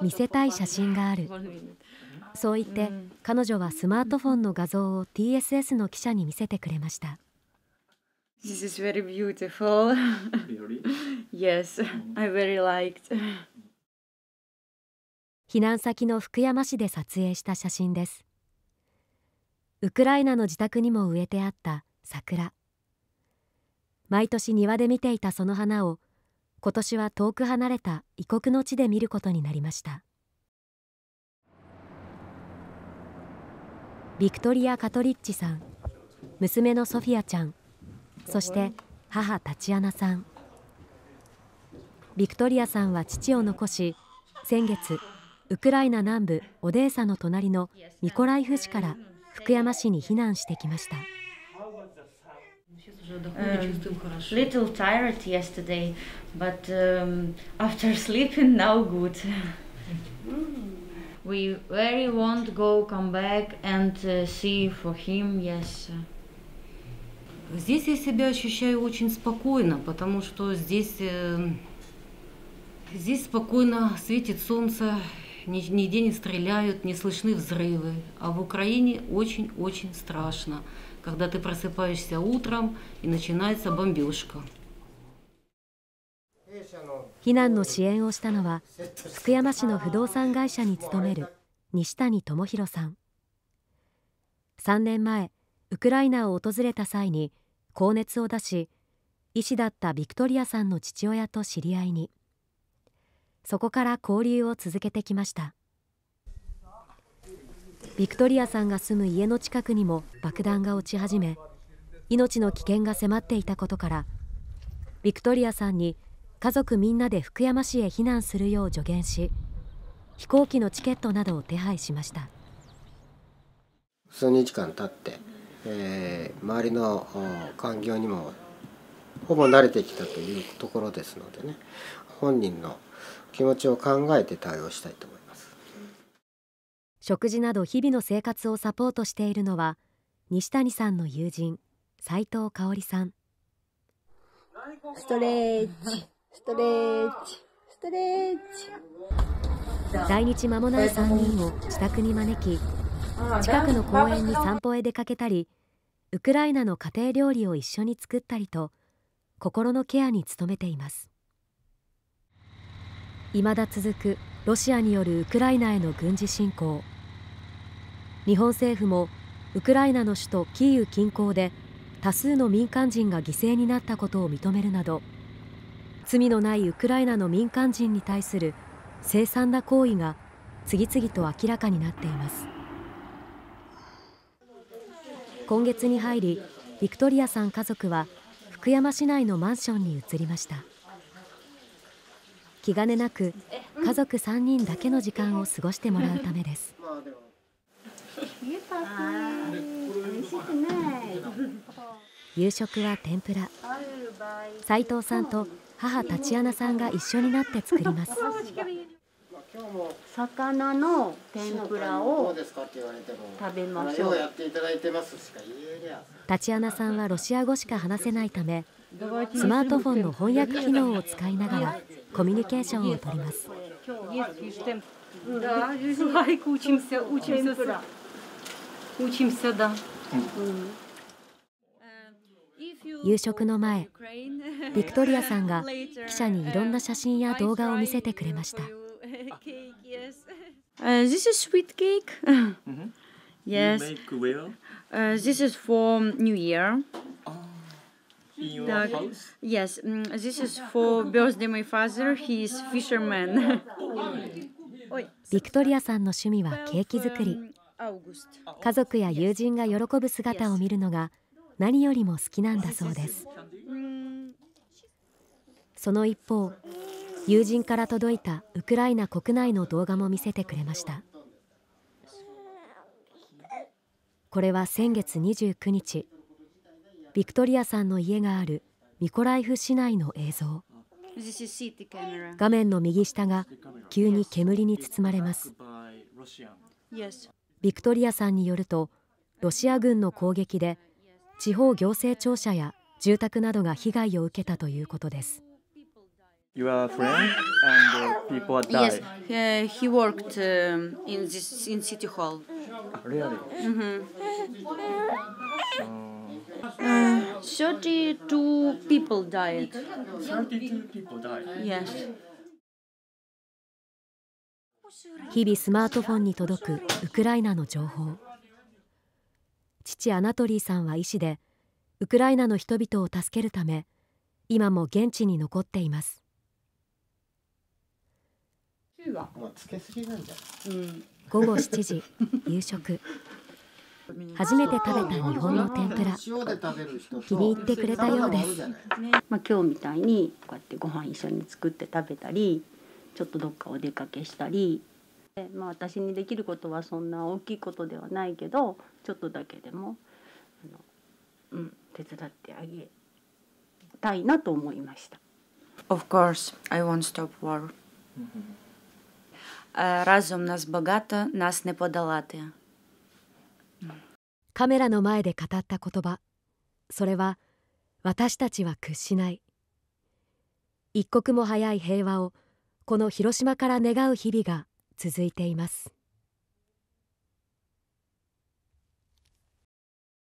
見せたい写真がある。そう言って彼女はスマートフォンの画像を TSS の記者に見せてくれました。This is very beautiful. Yes, I very liked. 避難先の福山市で撮影した写真です。ウクライナの自宅にも植えてあった桜。毎年庭で見ていたその花を、今年は遠く離れた異国の地で見ることになりました。ビクトリア・カトリッチさん、娘のソフィアちゃん、そして母タチアナさん。ビクトリアさんは父を残し、先月ウクライナ南部オデーサの隣のミコライフ市から福山市に避難してきました。Здесь я себя ощущаю очень спокойно, потому что здесь спокойно светит солнце, нигде не стреляют, не слышны взрывы. А в Украине очень-очень страшно, когда ты просыпаешься утром и начинается бомбежка. 避難の支援をしたのは、福山市の不動産会社に勤める西谷智弘さん。3年前、ウクライナを訪れた際に高熱を出し、医師だったビクトリアさんの父親と知り合いに。そこから交流を続けてきました。ビクトリアさんが住む家の近くにも爆弾が落ち始め、命の危険が迫っていたことから、ビクトリアさんに家族みんなで福山市へ避難するよう助言し、飛行機のチケットなどを手配しました。数日間経って、周りの環境にもほぼ慣れてきたというところですのでね、本人の気持ちを考えて対応したいと思います。食事など日々の生活をサポートしているのは、西谷さんの友人斉藤香織さん。ストレッチ、ストレッチ、ストレッチ。来日間もない3人を自宅に招き、近くの公園に散歩へ出かけたり、ウクライナの家庭料理を一緒に作ったりと、心のケアに努めています。いまだ続くロシアによるウクライナへの軍事侵攻。日本政府もウクライナの首都キーウ近郊で多数の民間人が犠牲になったことを認めるなど、罪のないウクライナの民間人に対する凄惨な行為が次々と明らかになっています。今月に入り、ビクトリアさん家族は福山市内のマンションに移りました。気兼ねなく家族3人だけの時間を過ごしてもらうためです。夕食は天ぷら。斉藤さんと母タチアナさんが一緒になって作ります。魚の天ぷらを食べましょう。タチアナさんはロシア語しか話せないため、スマートフォンの翻訳機能を使いながらコミュニケーションをとります。夕食の前、ビクトリアさんが記者にいろんな写真や動画を見せてくれました。This is sweet cake. Yes. This is for New Year.Yes, this is for birthday my father. He is fisherman. ビクトリアさんの趣味はケーキ作り。家族や友人が喜ぶ姿を見るのが何よりも好きなんだそうです。その一方、友人から届いたウクライナ国内の動画も見せてくれました。これは先月29日。ビクトリアさんの家があるミコライフ市内の映像。画面の右下が急に煙に包まれます。ビクトリアさんによると、ロシア軍の攻撃で地方行政庁舎や住宅などが被害を受けたということです。Your friend and people died. Yes, he worked in City Hall. Really? Mm-hmm. 32 people died. 32 people died? Yes. 日々スマートフォンに届くウクライナの情報。父アナトリーさんは医師で、ウクライナの人々を助けるため、今も現地に残っています。午後7時、夕食。初めて食べた日本の天ぷら。気に入ってくれたようです。まあ今日みたいにこうやってご飯一緒に作って食べたり、ちょっとどっかお出かけしたり、まあ私にできることはそんな大きいことではないけど、ちょっとだけでも手伝ってあげたいなと思いました。Of course, I won't stop war. Разум нас богато, нас не подолати. カメラの前で語った言葉、それは私たちは屈しない、一刻も早い平和をこの広島から願う日々が続いています。